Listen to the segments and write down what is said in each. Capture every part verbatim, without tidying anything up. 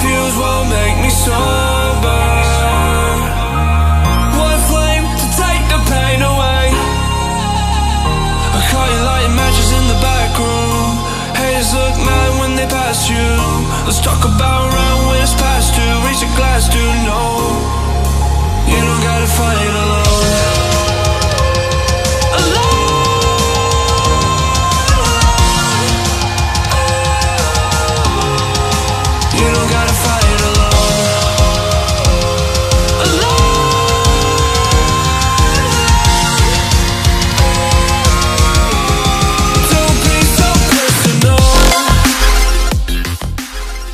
fuse won't make me sober. One flame to take the pain away. I caught you lighting matches in the back room. Haters look mad when they pass you. Let's talk about round when it's past due. Raise your glass to no. You don't gotta fight alone.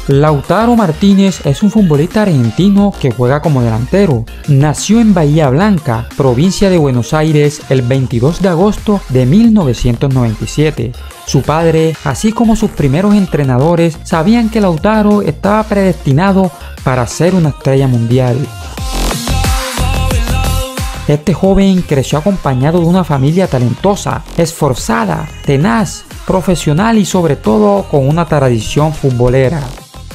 Lautaro Martínez es un futbolista argentino que juega como delantero. Nació en Bahía Blanca, provincia de Buenos Aires, el veintidós de agosto de mil novecientos noventa y siete. Su padre, así como sus primeros entrenadores, sabían que Lautaro estaba predestinado para ser una estrella mundial. Este joven creció acompañado de una familia talentosa, esforzada, tenaz, profesional y sobre todo con una tradición futbolera.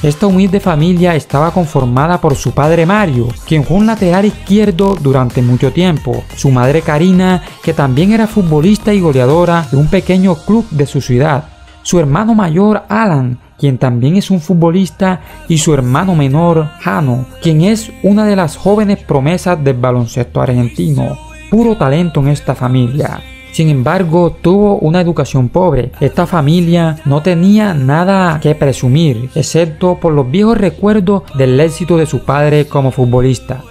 Esta humilde familia estaba conformada por su padre Mario, quien fue un lateral izquierdo durante mucho tiempo, su madre Karina, que también era futbolista y goleadora de un pequeño club de su ciudad, su hermano mayor Alan, quien también es un futbolista, y su hermano menor Jano, quien es una de las jóvenes promesas del baloncesto argentino, puro talento en esta familia. Sin embargo, tuvo una educación pobre. Esta familia no tenía nada que presumir, excepto por los viejos recuerdos del éxito de su padre como futbolista.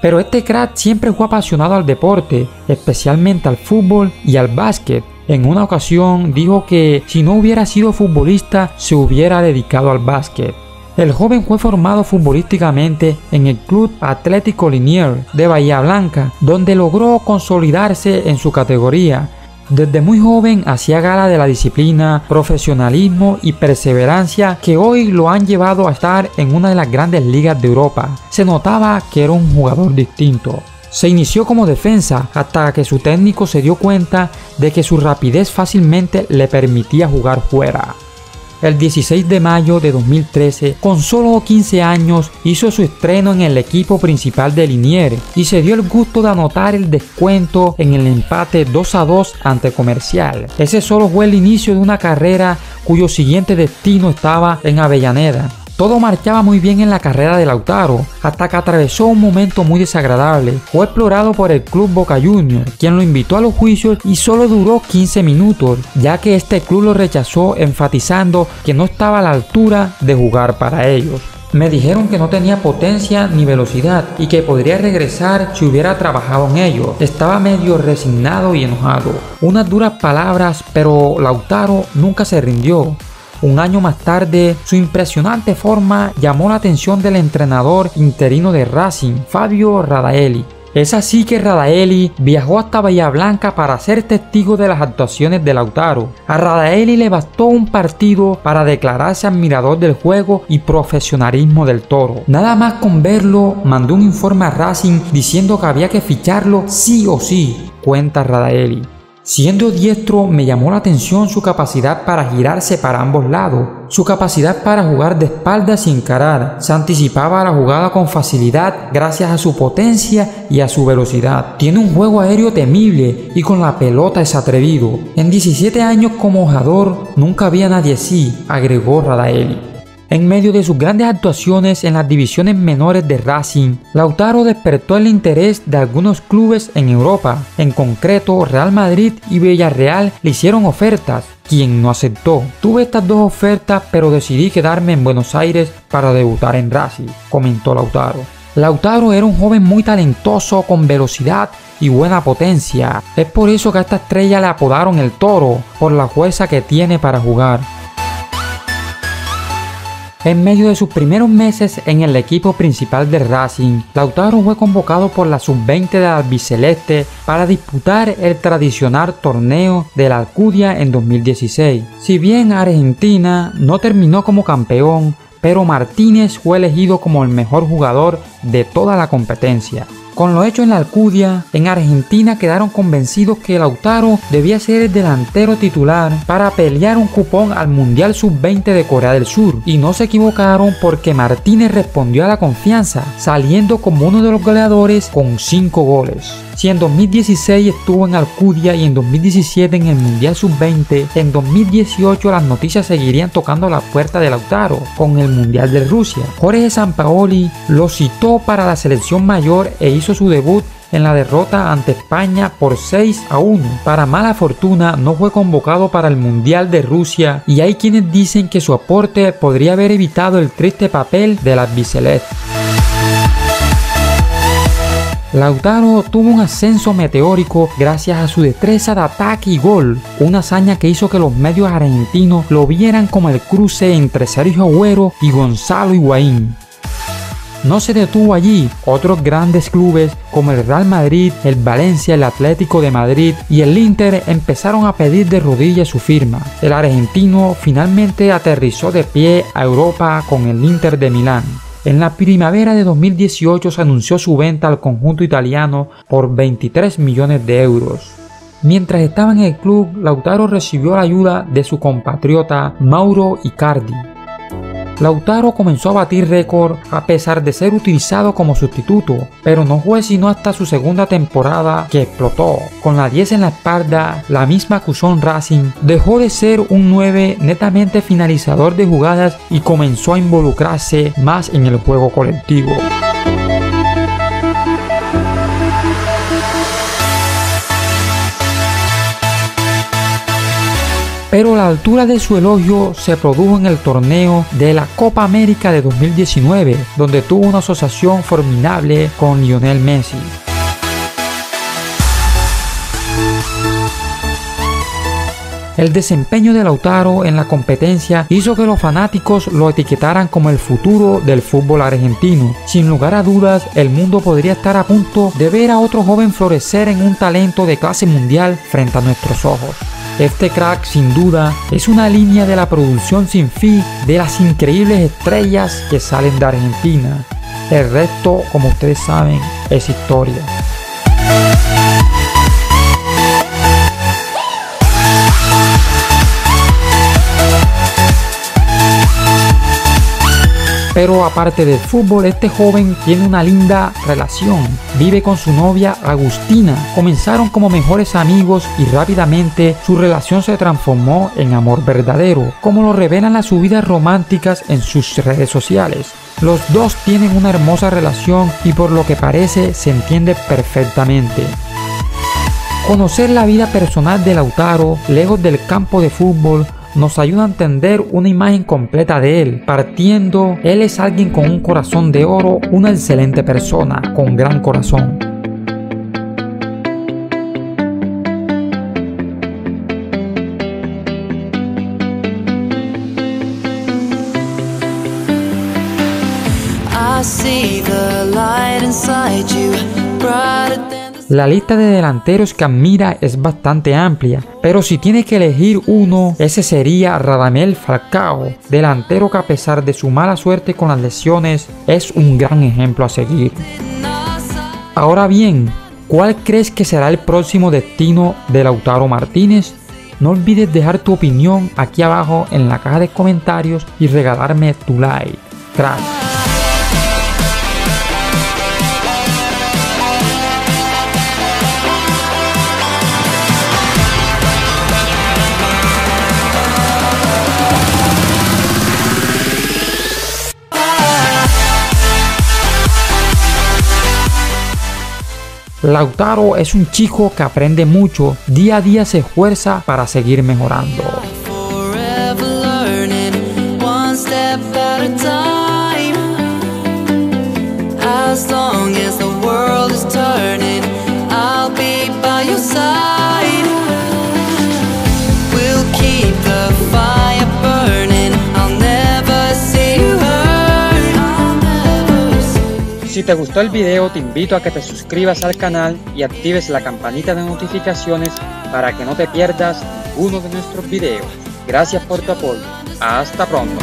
Pero este crack siempre fue apasionado al deporte, especialmente al fútbol y al básquet. En una ocasión dijo que si no hubiera sido futbolista, se hubiera dedicado al básquet. El joven fue formado futbolísticamente en el Club Atlético Liniers de Bahía Blanca, donde logró consolidarse en su categoría. Desde muy joven hacía gala de la disciplina, profesionalismo y perseverancia que hoy lo han llevado a estar en una de las grandes ligas de Europa. Se notaba que era un jugador distinto. Se inició como defensa hasta que su técnico se dio cuenta de que su rapidez fácilmente le permitía jugar fuera. El dieciséis de mayo de dos mil trece, con solo quince años, hizo su estreno en el equipo principal de Liniers y se dio el gusto de anotar el descuento en el empate dos a dos ante Comercial. Ese solo fue el inicio de una carrera cuyo siguiente destino estaba en Avellaneda. Todo marchaba muy bien en la carrera de Lautaro, hasta que atravesó un momento muy desagradable. Fue explorado por el club Boca Juniors, quien lo invitó a los juicios y solo duró quince minutos, ya que este club lo rechazó enfatizando que no estaba a la altura de jugar para ellos. Me dijeron que no tenía potencia ni velocidad y que podría regresar si hubiera trabajado en ello. Estaba medio resignado y enojado. Unas duras palabras, pero Lautaro nunca se rindió. Un año más tarde, su impresionante forma llamó la atención del entrenador interino de Racing, Fabio Radaeli. Es así que Radaeli viajó hasta Bahía Blanca para ser testigo de las actuaciones de Lautaro. A Radaeli le bastó un partido para declararse admirador del juego y profesionalismo del Toro. Nada más con verlo, mandó un informe a Racing diciendo que había que ficharlo sí o sí, cuenta Radaeli. Siendo diestro, me llamó la atención su capacidad para girarse para ambos lados, su capacidad para jugar de espaldas y encarar. Se anticipaba a la jugada con facilidad gracias a su potencia y a su velocidad. Tiene un juego aéreo temible y con la pelota es atrevido. En diecisiete años como jugador, nunca había nadie así, agregó Radaeli. En medio de sus grandes actuaciones en las divisiones menores de Racing, Lautaro despertó el interés de algunos clubes en Europa. En concreto, Real Madrid y Villarreal le hicieron ofertas, quien no aceptó. Tuve estas dos ofertas, pero decidí quedarme en Buenos Aires para debutar en Racing, comentó Lautaro. Lautaro era un joven muy talentoso, con velocidad y buena potencia. Es por eso que a esta estrella le apodaron el Toro, por la fuerza que tiene para jugar. En medio de sus primeros meses en el equipo principal de Racing, Lautaro fue convocado por la sub veinte de Albiceleste para disputar el tradicional torneo de la Alcudia en dos mil dieciséis. Si bien Argentina no terminó como campeón, pero Martínez fue elegido como el mejor jugador de toda la competencia. Con lo hecho en la Alcudia, en Argentina quedaron convencidos que Lautaro debía ser el delantero titular para pelear un cupón al Mundial sub veinte de Corea del Sur, y no se equivocaron porque Martínez respondió a la confianza, saliendo como uno de los goleadores con cinco goles. Si en dos mil dieciséis estuvo en Alcudia y en dos mil diecisiete en el Mundial sub veinte, en dos mil dieciocho las noticias seguirían tocando la puerta de Lautaro con el Mundial de Rusia. Jorge Sampaoli lo citó para la selección mayor e hizo su debut en la derrota ante España por seis a uno. Para mala fortuna no fue convocado para el Mundial de Rusia, y hay quienes dicen que su aporte podría haber evitado el triste papel del albiceleste. Lautaro tuvo un ascenso meteórico gracias a su destreza de ataque y gol, una hazaña que hizo que los medios argentinos lo vieran como el cruce entre Sergio Agüero y Gonzalo Higuaín. No se detuvo allí. Otros grandes clubes como el Real Madrid, el Valencia, el Atlético de Madrid y el Inter empezaron a pedir de rodillas su firma. El argentino finalmente aterrizó de pie a Europa con el Inter de Milán. En la primavera de dos mil dieciocho se anunció su venta al conjunto italiano por veintitrés millones de euros. Mientras estaba en el club, Lautaro recibió la ayuda de su compatriota Mauro Icardi. Lautaro comenzó a batir récord a pesar de ser utilizado como sustituto, pero no fue sino hasta su segunda temporada que explotó. Con la diez en la espalda, la misma que usó en Racing, dejó de ser un nueve netamente finalizador de jugadas y comenzó a involucrarse más en el juego colectivo. Pero la altura de su elogio se produjo en el torneo de la Copa América de dos mil diecinueve, donde tuvo una asociación formidable con Lionel Messi. El desempeño de Lautaro en la competencia hizo que los fanáticos lo etiquetaran como el futuro del fútbol argentino. Sin lugar a dudas, el mundo podría estar a punto de ver a otro joven florecer en un talento de clase mundial frente a nuestros ojos. Este crack, sin duda, es una línea de la producción sin fin de las increíbles estrellas que salen de Argentina. El resto, como ustedes saben, es historia. Pero aparte del fútbol, este joven tiene una linda relación. Vive con su novia Agustina. Comenzaron como mejores amigos y rápidamente su relación se transformó en amor verdadero, como lo revelan las subidas románticas en sus redes sociales. Los dos tienen una hermosa relación y por lo que parece se entiende perfectamente. Conocer la vida personal de Lautaro, lejos del campo de fútbol, nos ayuda a entender una imagen completa de él. Partiendo, él es alguien con un corazón de oro, una excelente persona, con gran corazón. La lista de delanteros que admira es bastante amplia, pero si tiene que elegir uno, ese sería Radamel Falcao, delantero que a pesar de su mala suerte con las lesiones, es un gran ejemplo a seguir. Ahora bien, ¿cuál crees que será el próximo destino de Lautaro Martínez? No olvides dejar tu opinión aquí abajo en la caja de comentarios y regalarme tu like. Crack. Lautaro es un chico que aprende mucho, día a día se esfuerza para seguir mejorando. Si te gustó el video, te invito a que te suscribas al canal y actives la campanita de notificaciones para que no te pierdas ninguno de nuestros videos. Gracias por tu apoyo. Hasta pronto.